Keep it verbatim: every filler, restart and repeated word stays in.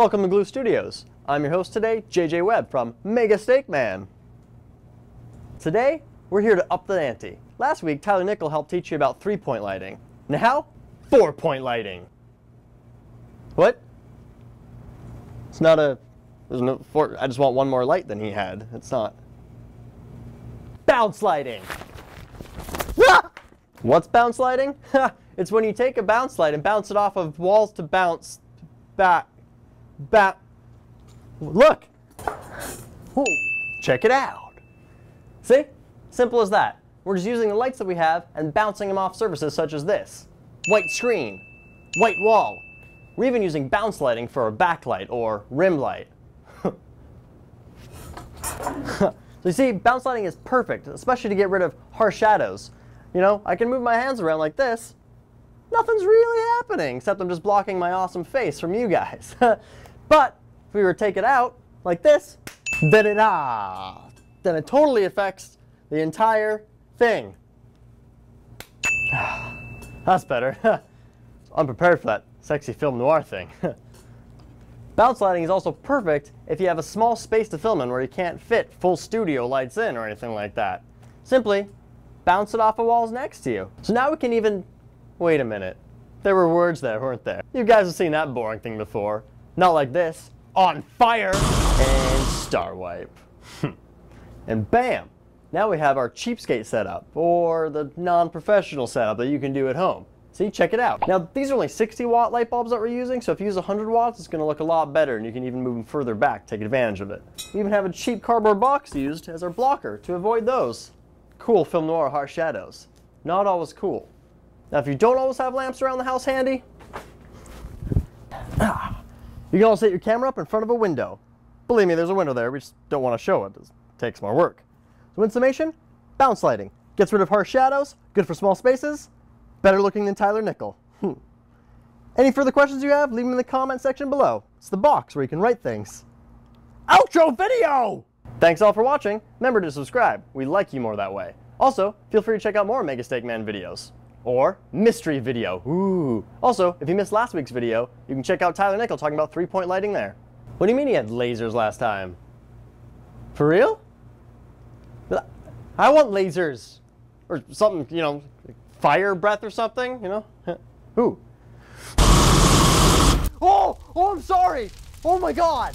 Welcome to Glue Studios. I'm your host today, J J Webb from Mega Steak Man. Today, we're here to up the ante. Last week, Tyler Nichol helped teach you about three-point lighting. Now, four-point lighting. What? It's not a... There's no four, I just want one more light than he had. It's not. Bounce lighting! Ah! What's bounce lighting? It's when you take a bounce light and bounce it off of walls to bounce back. Ba Look! Ooh, check it out! See? Simple as that. We're just using the lights that we have and bouncing them off surfaces such as this. White screen, white wall. We're even using bounce lighting for a backlight or rim light. So you see, bounce lighting is perfect, especially to get rid of harsh shadows. You know, I can move my hands around like this. Nothing's really happening, except I'm just blocking my awesome face from you guys. But if we were to take it out like this, da-da-da, then it totally affects the entire thing. That's better. Unprepared for that sexy film noir thing. Bounce lighting is also perfect if you have a small space to film in where you can't fit full studio lights in or anything like that. Simply bounce it off of walls next to you. So now we can even... Wait a minute. There were words there, weren't there? You guys have seen that boring thing before. Not like this. On fire! And star wipe. And bam! Now we have our cheapskate setup, or the non-professional setup that you can do at home. See, check it out. Now, these are only sixty watt light bulbs that we're using, so if you use one hundred watts, it's going to look a lot better, and you can even move them further back, take advantage of it. We even have a cheap cardboard box used as our blocker to avoid those. Cool film noir harsh shadows. Not always cool. Now, if you don't always have lamps around the house handy, you can also set your camera up in front of a window. Believe me, there's a window there. We just don't want to show it. It takes more work. So in summation, bounce lighting. Gets rid of harsh shadows, good for small spaces, better looking than Tyler Nichol. Hmm. Any further questions you have, leave them in the comment section below. It's the box where you can write things. Outro video! Thanks all for watching. Remember to subscribe. We like you more that way. Also, feel free to check out more Mega Steak Man videos. Or mystery video. Ooh. Also, if you missed last week's video, you can check out Tyler Nichol talking about three-point lighting there. What do you mean he had lasers last time? For real? I want lasers. Or something, you know, fire breath or something, you know? Ooh. Oh! Oh, I'm sorry! Oh my god!